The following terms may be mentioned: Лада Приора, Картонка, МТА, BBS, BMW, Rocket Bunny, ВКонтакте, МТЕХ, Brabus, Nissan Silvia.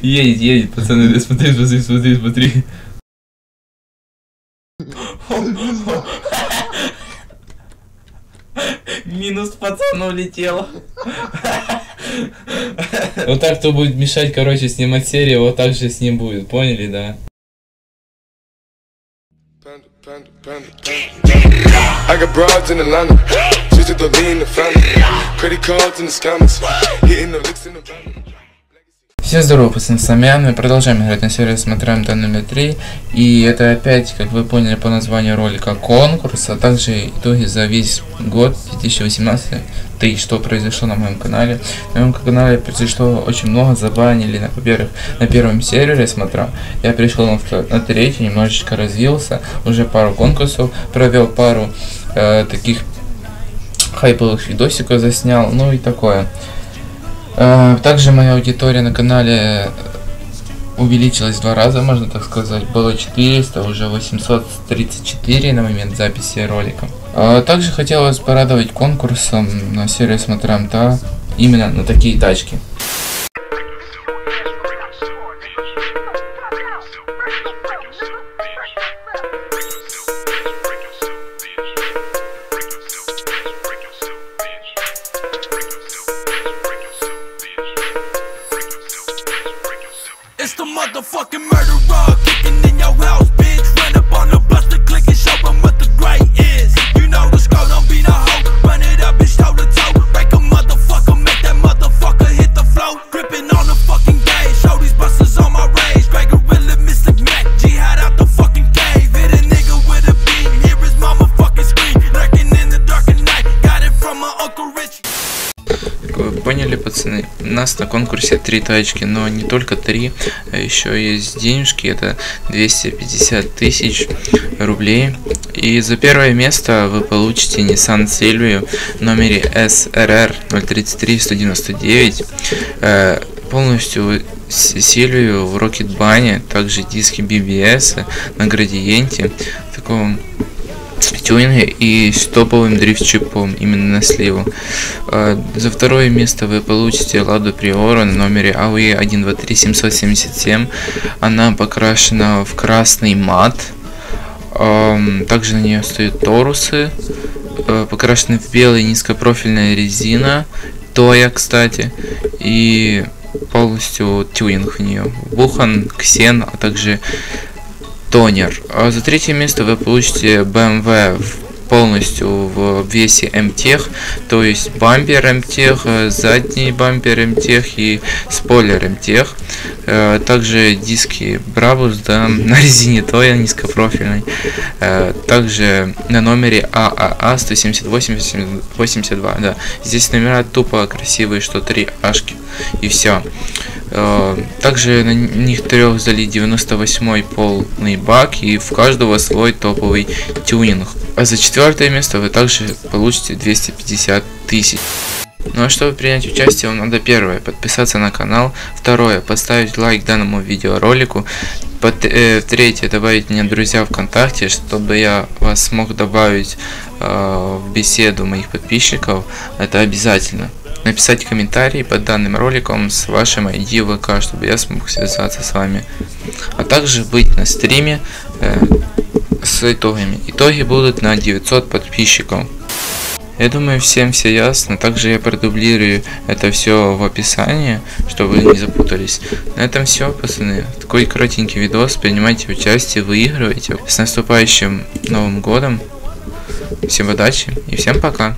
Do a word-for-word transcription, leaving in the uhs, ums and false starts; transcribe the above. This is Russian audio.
Едет, едет, пацаны, смотри, смотри, смотри, смотри. Минус пацану улетело. Вот так кто будет мешать, короче, снимать серию, вот так же с ним будет, поняли, да? Всем здорово, пацаны, с вами я, мы продолжаем играть на серию «Смотр МТА» номер три. И это опять, как вы поняли по названию ролика, конкурс, а также итоги за весь год две тысячи восемнадцатый, и что произошло на моем канале. На моем канале произошло очень много, забанили, на, во-первых, на первом сервере смотрел. Я пришел на, на третий, немножечко развился, уже пару конкурсов провел, пару э, таких хайповых видосиков заснял, ну и такое. Также моя аудитория на канале увеличилась в два раза, можно так сказать. Было четыреста, уже восемьсот тридцать четыре на момент записи ролика. Также хотелось порадовать конкурсом на серию «Смотр МТА», именно на такие тачки. Поняли, пацаны, у нас на конкурсе три тачки, но не только три, а еще есть денежки, это двести пятьдесят тысяч рублей. И за первое место вы получите Nissan Silvia в номере эс эр эр ноль три три сто девяносто девять, э, полностью Silvia в Rocket Bunny, также диски би би эс на градиенте, такого тюнинге и с топовым дрифт-чипом именно на сливу. За второе место вы получите Ладу Приора на номере а вэ один два три семь семь семь. Она покрашена в красный мат. Также на нее стоят торусы, покрашены в белый низкопрофильная резина. Тоя, кстати. И полностью тюнинг в нее. Бухан, ксен, а также тонер. А за третье место вы получите бэ эм вэ полностью в весе МТЕХ, то есть бампер МТЕХ, задний бампер МТЕХ и спойлер МТЕХ. Также диски Brabus, да, на резине тоя низкопрофильной. Также на номере а а а сто семьдесят восемь восемьдесят два. Да. Здесь номера тупо красивые, что три ашки и все. Также на них трех залит девяносто восьмой полный бак, и в каждого свой топовый тюнинг. А за четвертое место вы также получите двести пятьдесят тысяч. Ну а чтобы принять участие, вам надо: первое, подписаться на канал, второе, поставить лайк данному видеоролику, третье, добавить мне друзья ВКонтакте, чтобы я вас смог добавить э, в беседу моих подписчиков, это обязательно. Написать комментарий под данным роликом с вашим ай ди вэ ка, чтобы я смог связаться с вами. А также быть на стриме э, с итогами. Итоги будут на девятьсот подписчиков. Я думаю, всем все ясно. Также я продублирую это все в описании, чтобы вы не запутались. На этом все, пацаны. Такой коротенький видос. Принимайте участие, выигрывайте. С наступающим Новым Годом. Всем удачи и всем пока.